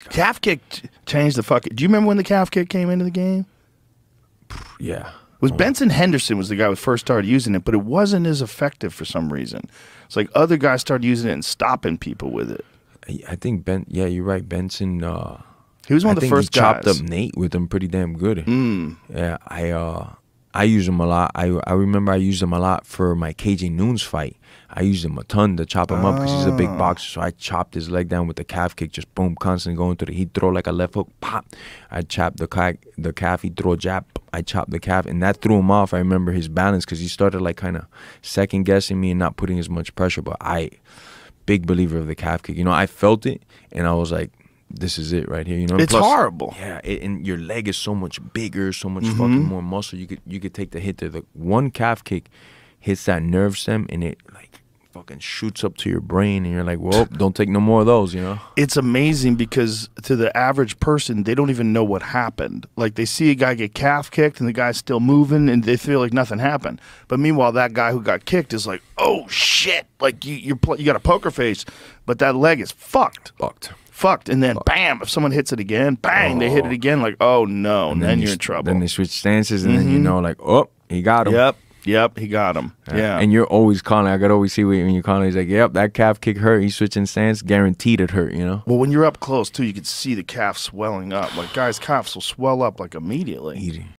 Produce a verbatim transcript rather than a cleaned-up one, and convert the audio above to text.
Calf kick changed the fucking. Do you remember when the calf kick came into the game? Yeah. It was Benson Henderson was the guy who first started using it, but it wasn't as effective for some reason. It's like other guys started using it and stopping people with it. I think Ben. Yeah, you're right. Benson. Uh, he was one of the first guys. I think he chopped up Nate with him pretty damn good. Mm. Yeah, I uh, I used him a lot. I I remember I used him a lot for my K J Noon's fight. I used him a ton to chop him oh. up because he's a big boxer. So I chopped his leg down with the calf kick, just boom, constantly going through the. He'd throw like a left hook, pop. I chopped the calf, the calf. He'd throw a jab, I chopped the calf, and that threw him off. I remember his balance because he started like kind of second guessing me and not putting as much pressure. But I, big believer of the calf kick. You know, I felt it, and I was like, this is it right here. You know, it's plus, horrible. Yeah, it, and your leg is so much bigger, so much mm-hmm. fucking more muscle. You could you could take the hit there. The one calf kick hits that nerve stem, and it like. Fucking shoots up to your brain, and you're like, well, don't take no more of those, you know? It's amazing because to the average person, they don't even know what happened. Like, they see a guy get calf kicked, and the guy's still moving, and they feel like nothing happened. But meanwhile, that guy who got kicked is like, oh, shit. Like, you you're pl you got a poker face, but that leg is fucked. Fucked. Fucked. And then, fucked. Bam, if someone hits it again, bang, oh. they hit it again. Like, oh, no, and then, then you're in trouble. Then they switch stances, and mm-hmm. then you know, like, oh, he got him. Yep. Yep, he got him. Yeah. yeah. And you're always calling. I could always see when you're calling. He's like, yep, that calf kick hurt. He's switching stance. Guaranteed it hurt, you know? Well, when you're up close, too, you could see the calf swelling up. Like, guys' calves will swell up, like, immediately. Eating.